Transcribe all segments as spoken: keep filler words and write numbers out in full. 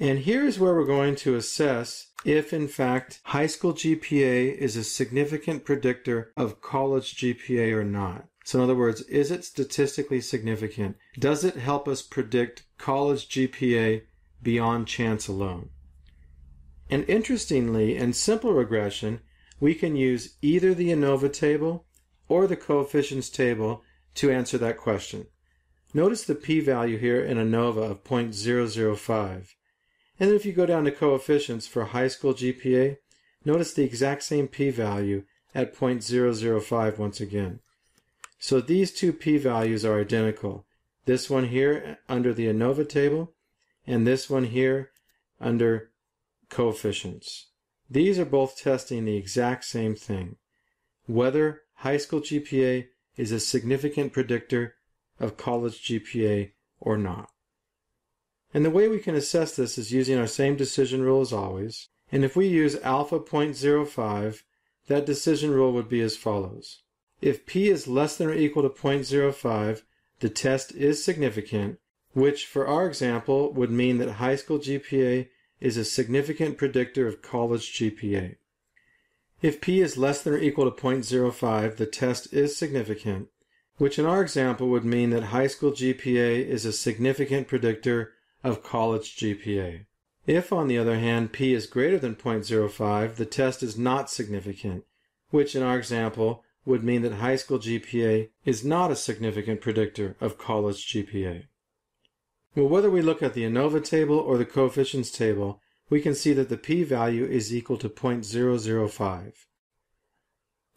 And here's where we're going to assess if, in fact, high school G P A is a significant predictor of college G P A or not. So in other words, is it statistically significant? Does it help us predict college G P A beyond chance alone? And interestingly, in simple regression, we can use either the ANOVA table or the coefficients table to answer that question. Notice the p-value here in ANOVA of zero point zero zero five. And then if you go down to coefficients for high school G P A, notice the exact same p-value at zero point zero zero five once again. So these two p-values are identical. This one here under the ANOVA table, and this one here under coefficients. These are both testing the exact same thing, whether high school G P A is a significant predictor of college G P A or not. And the way we can assess this is using our same decision rule as always. And if we use alpha zero point zero five, that decision rule would be as follows. If p is less than or equal to zero point zero five, the test is significant, which for our example would mean that high school G P A is a significant predictor of college G P A. If p is less than or equal to zero point zero five, the test is significant, which in our example would mean that high school G P A is a significant predictor of college G P A. If, on the other hand, p is greater than zero point zero five, the test is not significant, which in our example would mean that high school G P A is not a significant predictor of college G P A. Well, whether we look at the ANOVA table or the coefficients table, we can see that the p-value is equal to zero point zero zero five.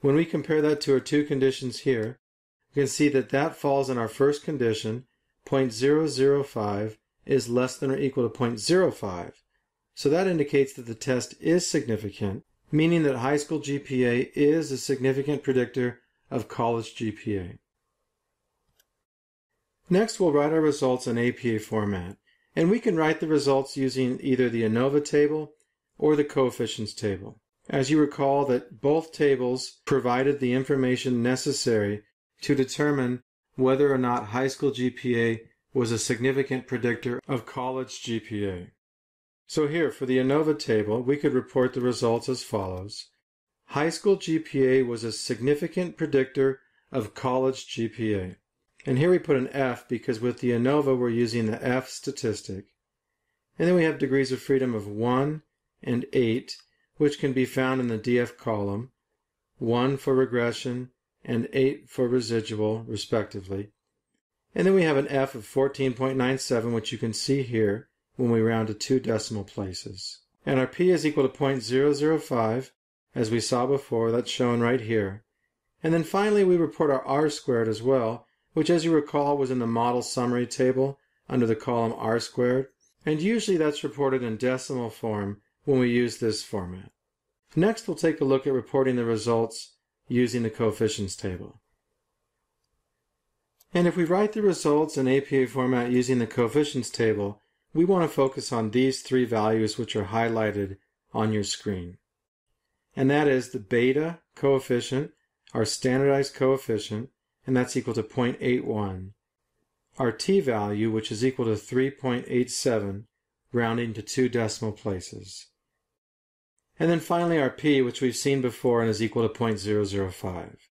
When we compare that to our two conditions here, we can see that that falls in our first condition, zero point zero zero five is less than or equal to zero point zero five. So that indicates that the test is significant, meaning that high school G P A is a significant predictor of college G P A. Next, we'll write our results in A P A format, and we can write the results using either the ANOVA table or the coefficients table. As you recall, that both tables provided the information necessary to determine whether or not high school G P A was a significant predictor of college G P A. So here, for the ANOVA table, we could report the results as follows. High school G P A was a significant predictor of college G P A. And here we put an F because with the ANOVA we're using the F statistic. And then we have degrees of freedom of one and eight, which can be found in the D F column, one for regression and eight for residual, respectively. And then we have an F of fourteen point nine seven, which you can see here when we round to two decimal places. And our P is equal to zero point zero zero five, as we saw before, that's shown right here. And then finally we report our R-squared as well, which as you recall was in the model summary table under the column R squared, and usually that's reported in decimal form when we use this format. Next we'll take a look at reporting the results using the coefficients table. And if we write the results in A P A format using the coefficients table, we want to focus on these three values which are highlighted on your screen. And that is the beta coefficient, our standardized coefficient, and that's equal to zero point eight one. Our t-value, which is equal to three point eight seven, rounding to two decimal places. And then finally our p, which we've seen before and is equal to zero point zero zero five.